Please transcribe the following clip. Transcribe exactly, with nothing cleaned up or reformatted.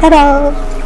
Ta-da!